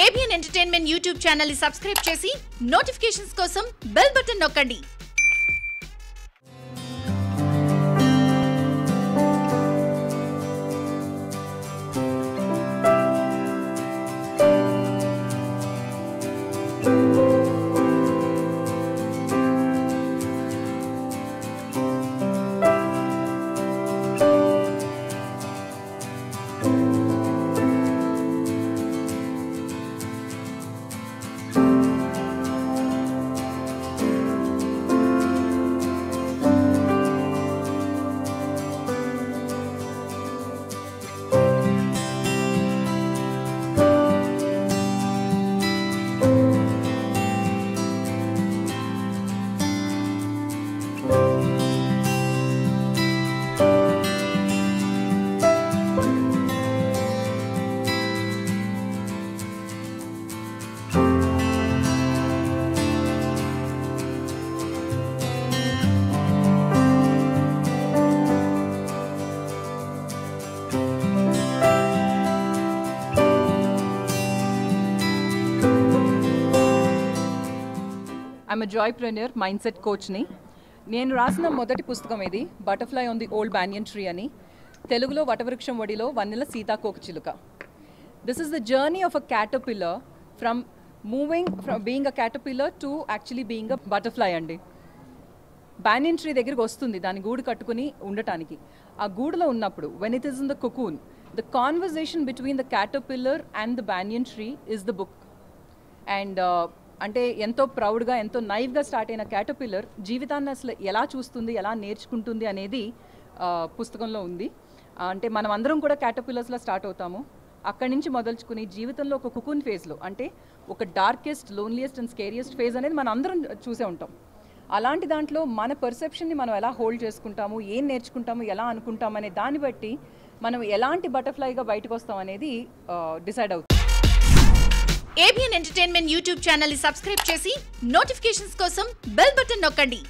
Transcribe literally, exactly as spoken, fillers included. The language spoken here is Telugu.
A B N Entertainment YouTube channel ని సబ్స్క్రైబ్ చేసి నోటిఫికేషన్స్ కోసం బెల్ బటన్ నొక్కండి। I'm a joypreneur mindset coach ని నేను రాసిన మొదటి పుస్తకం ఇది butterfly on the old banyan tree అని, తెలుగులో వటవృక్షం ఒడిలో వన్నెల సీతా కోకిచిలుక। This is the journey of a caterpillar from moving from being a caterpillar to actually being a butterfly అండి। బ్యానియన్ ట్రీ దగ్గరికి వస్తుంది దాని గూడు కట్టుకుని ఉండటానికి। ఆ గూడులో ఉన్నప్పుడు when it is in the cocoon, the conversation between the caterpillar and the banyan tree is the book. And uh, అంటే ఎంతో ప్రౌడ్గా ఎంతో నైవ్గా స్టార్ట్ అయిన క్యాటర్‌పిల్లర్ జీవితాన్ని అసలు ఎలా చూస్తుంది, ఎలా నేర్చుకుంటుంది అనేది పుస్తకంలో ఉంది। అంటే మనం అందరం కూడా క్యాటర్‌పిల్లర్స్లా స్టార్ట్ అవుతాము, అక్కడి నుంచి మొదలుచుకుని జీవితంలో ఒక కుకున్ ఫేజ్లో, అంటే ఒక darkest loneliest and scariest phase అనేది మనం అందరం చూసే ఉంటాం। అలాంటి దాంట్లో మన పర్సెప్షన్ని మనం ఎలా హోల్డ్ చేసుకుంటాము, ఏం నేర్చుకుంటాము, ఎలా అనుకుంటాము అనే దాన్ని బట్టి మనం ఎలాంటి బటర్ఫ్లైగా బయటకు వస్తాం అనేది డిసైడ్ అవుతుంది। A B N Entertainment YouTube channel ని సబ్స్క్రైబ్ చేసి నోటిఫికేషన్స్ కోసం బెల్ బటన్ నొక్కండి।